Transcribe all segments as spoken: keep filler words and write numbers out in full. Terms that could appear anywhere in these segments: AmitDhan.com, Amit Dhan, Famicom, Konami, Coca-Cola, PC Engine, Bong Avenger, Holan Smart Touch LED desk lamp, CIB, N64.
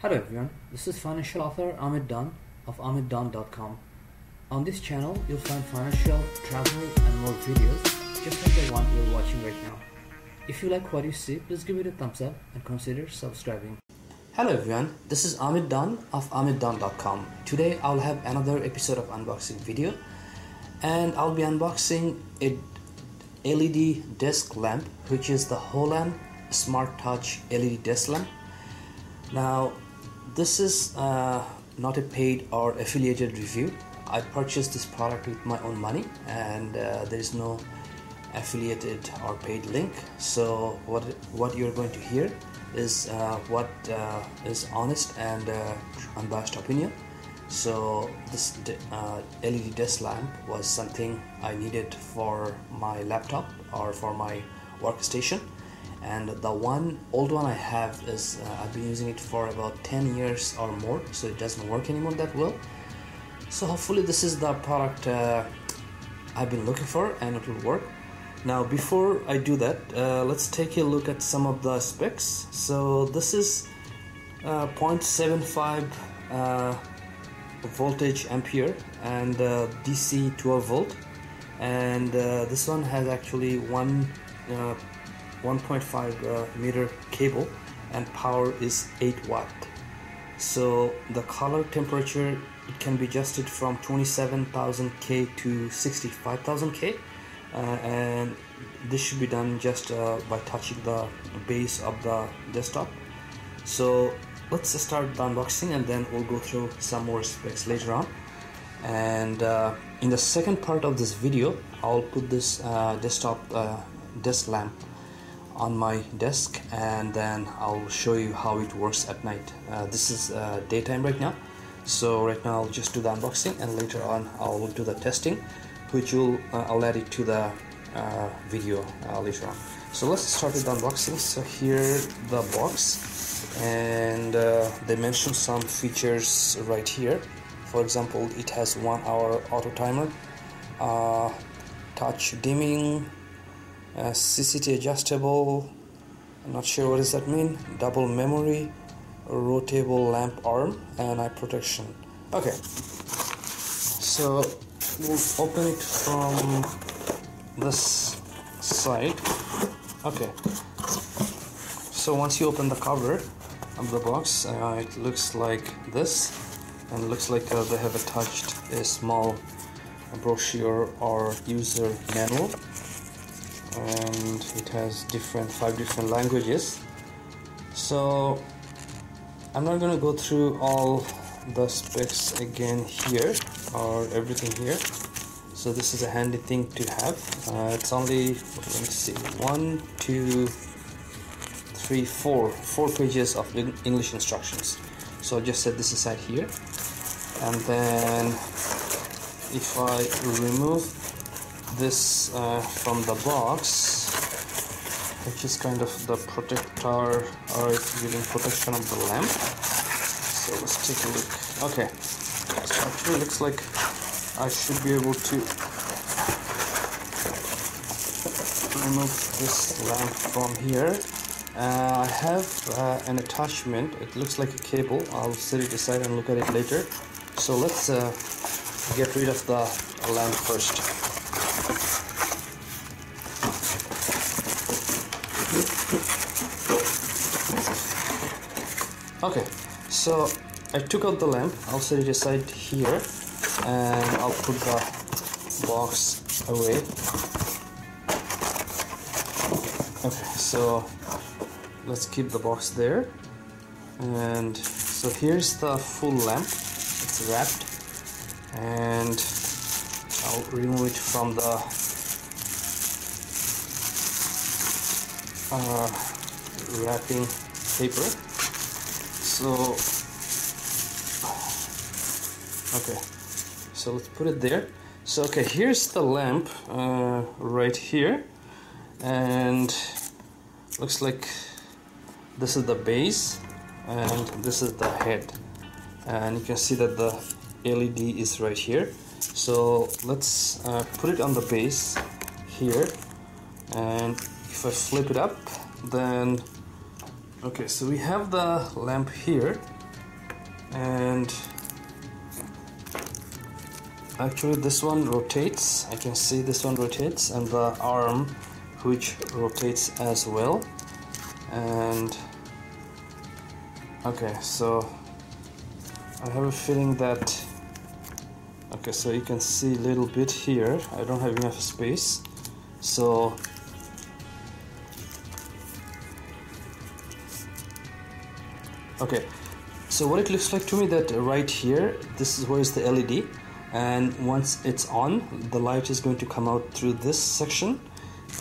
Hello everyone, this is financial author Amit Dhan of Amit Dhan dot com. On this channel, you'll find financial, travel and more videos just like the one you're watching right now. If you like what you see, please give it a thumbs up and consider subscribing. Hello everyone, this is Amit Dhan of Amit Dhan dot com. Today, I'll have another episode of unboxing video and I'll be unboxing a L E D desk lamp, which is the Holan Smart Touch L E D desk lamp. Now, this is uh, not a paid or affiliated review. I purchased this product with my own money and uh, there is no affiliated or paid link. So what what you're going to hear is uh, what uh, is honest and uh, unbiased opinion. So this uh, L E D desk lamp was something I needed for my laptop or for my workstation. And the one old one I have is uh, I've been using it for about ten years or more, so it doesn't work anymore that well. So hopefully this is the product uh, I've been looking for and it will work. Now before I do that, uh, let's take a look at some of the specs. So this is uh, zero point seven five uh, voltage ampere and uh, D C twelve volt, and uh, this one has actually one uh, one point five uh, meter cable and power is eight watt. So the color temperature, it can be adjusted from twenty-seven thousand K to sixty-five thousand K, uh, and this should be done just uh, by touching the base of the desktop. So let's start the unboxing and then we'll go through some more specs later on. And uh, in the second part of this video, I'll put this uh, desktop uh, desk lamp on my desk and then I'll show you how it works at night. Uh, this is uh, daytime right now, so right now I'll just do the unboxing and later on I'll do the testing, which will uh, I'll add it to the uh, video uh, later on. So let's start with the unboxing. So here the box, and uh, they mentioned some features right here. For example, it has one hour auto timer, uh, touch dimming, Uh, C C T adjustable, I'm not sure what does that mean, double memory, rotable lamp arm, and eye protection. Okay, so we'll open it from this side. Okay, so once you open the cover of the box, uh, it looks like this, and it looks like uh, they have attached a small brochure or user manual. And it has different five different languages, so I'm not going to go through all the specs again here or everything here. So this is a handy thing to have. Uh, it's only, let's see, one two three four four pages of English instructions, so I'll just set this aside here. And then if I remove this uh, from the box, which is kind of the protector or it's giving protection of the lamp, so let's take a look. Okay, so actually looks like I should be able to remove this lamp from here. uh, I have uh, an attachment, it looks like a cable. I'll set it aside and look at it later. So let's uh, get rid of the lamp first. Okay, so I took out the lamp, I'll set it aside here, and I'll put the box away. Okay, so let's keep the box there. And so here's the full lamp, it's wrapped, and I'll remove it from the uh, wrapping paper. So, okay, so let's put it there. So, okay, here's the lamp uh, right here, and looks like this is the base and this is the head, and you can see that the L E D is right here. So let's uh, put it on the base here, and if I flip it up, then okay, so we have the lamp here, and actually this one rotates. I can see this one rotates, and the arm which rotates as well. And okay, so I have a feeling that, okay, so you can see a little bit here. I don't have enough space, so okay, so what it looks like to me that right here, this is where is the L E D, and once it's on, the light is going to come out through this section,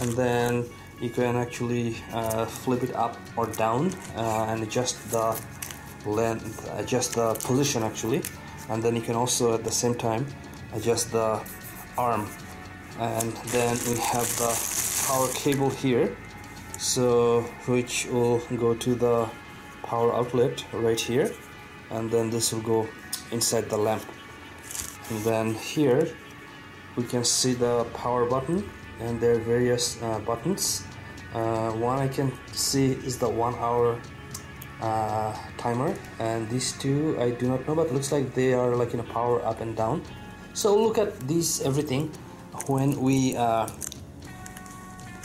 and then you can actually uh, flip it up or down uh, and adjust the length, adjust the position actually. And then you can also at the same time adjust the arm. And then we have the power cable here, so which will go to the power outlet right here, and then this will go inside the lamp. And then here we can see the power button, and there are various uh, buttons. Uh, one I can see is the one hour Uh, timer, and these two I do not know, but looks like they are like in a power up and down. So we'll look at these everything when we uh,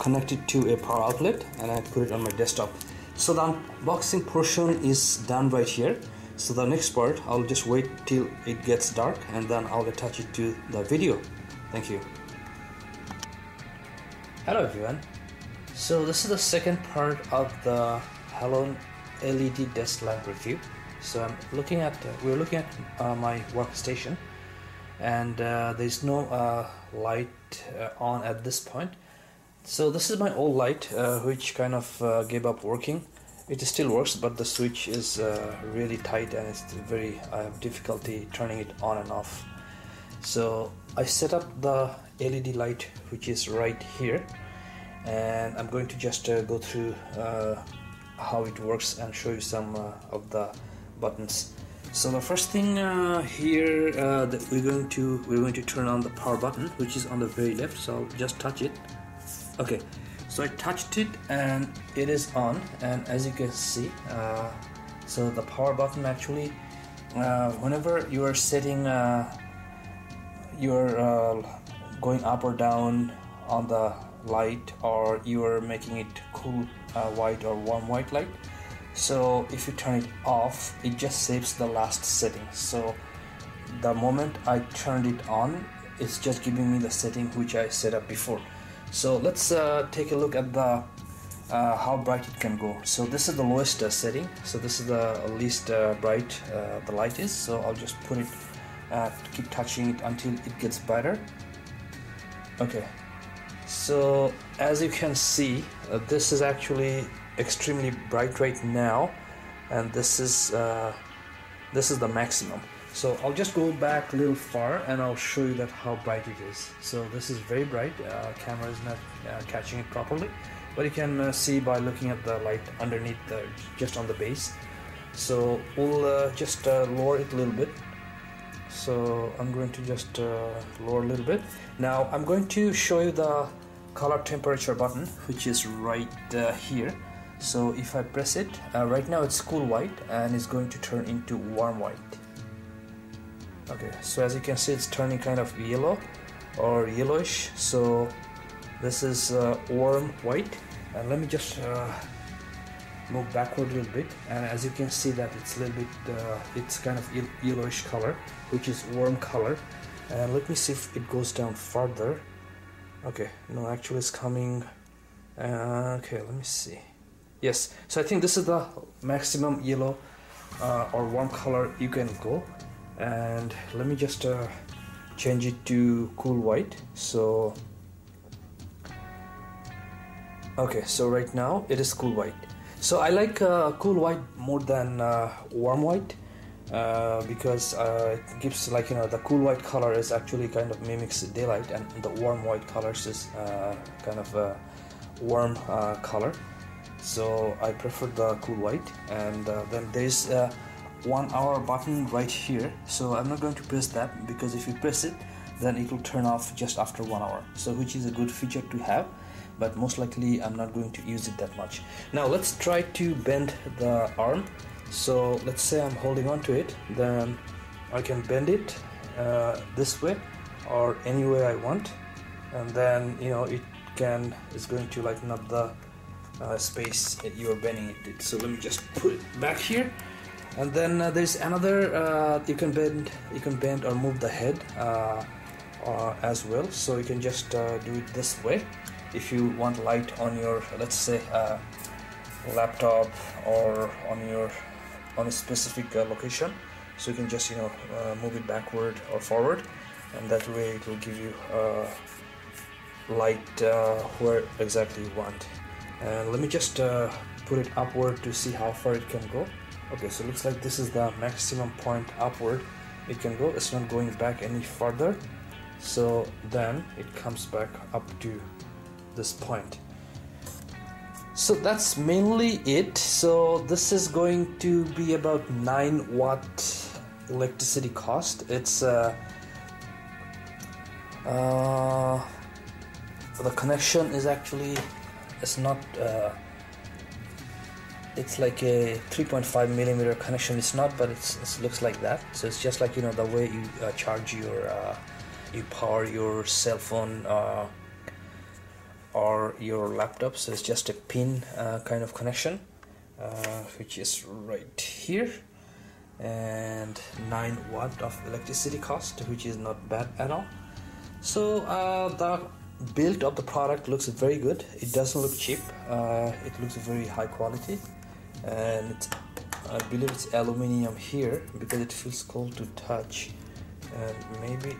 connect it to a power outlet, and I put it on my desktop. So the unboxing portion is done right here. So the next part, I'll just wait till it gets dark, and then I'll attach it to the video. Thank you. Hello everyone. So this is the second part of the Holan L E D desk lamp review. So I'm looking at uh, we're looking at uh, my workstation, and uh, there's no uh, light uh, on at this point. So this is my old light, uh, which kind of uh, gave up working. It still works, but the switch is uh, really tight, and it's very I have difficulty turning it on and off. So I set up the L E D light, which is right here, and I'm going to just uh, go through uh, how it works and show you some uh, of the buttons. So the first thing uh, here uh, that we're going to we're going to turn on the power button, which is on the very left. So I'll just touch it. Okay, so I touched it and it is on, and as you can see, uh, so the power button actually, uh, whenever you are setting uh, you're uh, going up or down on the light, or you are making it cool uh, white or warm white light. So if you turn it off, it just saves the last setting. So the moment I turned it on, it's just giving me the setting which I set up before. So let's uh, take a look at the uh, how bright it can go. So this is the lowest uh, setting. So this is the least uh, bright uh, the light is. So I'll just put it uh, keep touching it until it gets brighter. Okay, so as you can see, uh, this is actually extremely bright right now, and this is uh, this is the maximum. So I'll just go back a little far, and I'll show you that how bright it is. So this is very bright. Uh, camera is not uh, catching it properly, but you can uh, see by looking at the light underneath, the, just on the base. So we'll uh, just uh, lower it a little bit. So I'm going to just uh, lower a little bit. Now I'm going to show you the color temperature button, which is right uh, here. So if I press it, uh, right now it's cool white, and it's going to turn into warm white. Okay, so as you can see, it's turning kind of yellow or yellowish. So this is uh, warm white, and let me just uh, move backward a little bit, and as you can see that it's a little bit uh, it's kind of yellowish color, which is warm color. And let me see if it goes down further. Okay, no, actually it's coming uh, okay, let me see. Yes, so I think this is the maximum yellow uh, or warm color you can go. And let me just uh, change it to cool white. So okay, so right now it is cool white. So I like uh, cool white more than uh, warm white uh, because uh, it gives, like, you know, the cool white color is actually kind of mimics daylight, and the warm white colors is uh, kind of a warm uh, color. So I prefer the cool white. And uh, then there's a one hour button right here. So I'm not going to press that, because if you press it, then it will turn off just after one hour. So which is a good feature to have, but most likely I'm not going to use it that much. Now let's try to bend the arm. So let's say I'm holding on to it, then I can bend it uh, this way or any way I want, and then you know it can it's going to lighten up the uh, space that you are bending it to. So let me just put it back here, and then uh, there's another uh, you can bend you can bend or move the head uh, uh, as well. So you can just uh, do it this way if you want light on your, let's say, uh, laptop or on your on a specific uh, location. So you can just you know uh, move it backward or forward, and that way it will give you uh, light uh, where exactly you want. And let me just uh, put it upward to see how far it can go. Okay, so it looks like this is the maximum point upward it can go. It's not going back any further, so then it comes back up to this point. So that's mainly it. So this is going to be about nine watt electricity cost. It's uh, uh, the connection is actually, it's not uh, it's like a three point five millimeter connection. It's not, but it's, it looks like that. So it's just like you know the way you uh, charge your uh, you power your cell phone uh, or your laptop. So it's just a pin uh, kind of connection, uh, which is right here, and nine watt of electricity cost, which is not bad at all. So uh, the build of the product looks very good. It doesn't look cheap. Uh, it looks very high quality, and it's, I believe it's aluminum here because it feels cold to touch, and maybe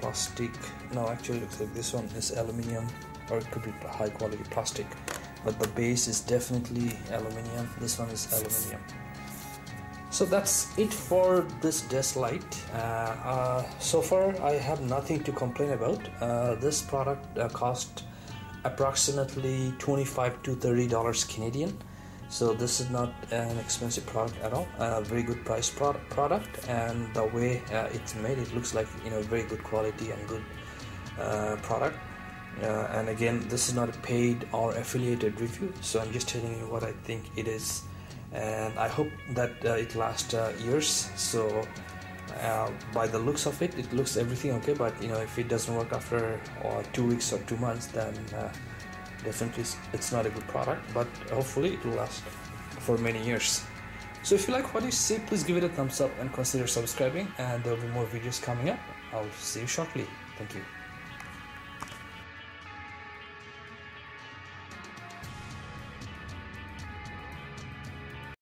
plastic. No, actually it looks like this one is aluminum, or it could be high quality plastic, but the base is definitely aluminium. This one is aluminium. So that's it for this desk light. Uh, uh, so far I have nothing to complain about. Uh, this product uh, cost approximately twenty-five to thirty dollars Canadian. So this is not an expensive product at all. A uh, very good price product, product, and the way uh, it's made, it looks like you know very good quality and good uh, product. Uh, and again, this is not a paid or affiliated review, so I'm just telling you what I think it is, and I hope that uh, it lasts uh, years. So uh, by the looks of it, it looks everything okay, but you know if it doesn't work after uh, two weeks or two months, then uh, definitely it's not a good product, but hopefully it will last for many years. So if you like what you see, please give it a thumbs up and consider subscribing, and there will be more videos coming up. I'll see you shortly. Thank you.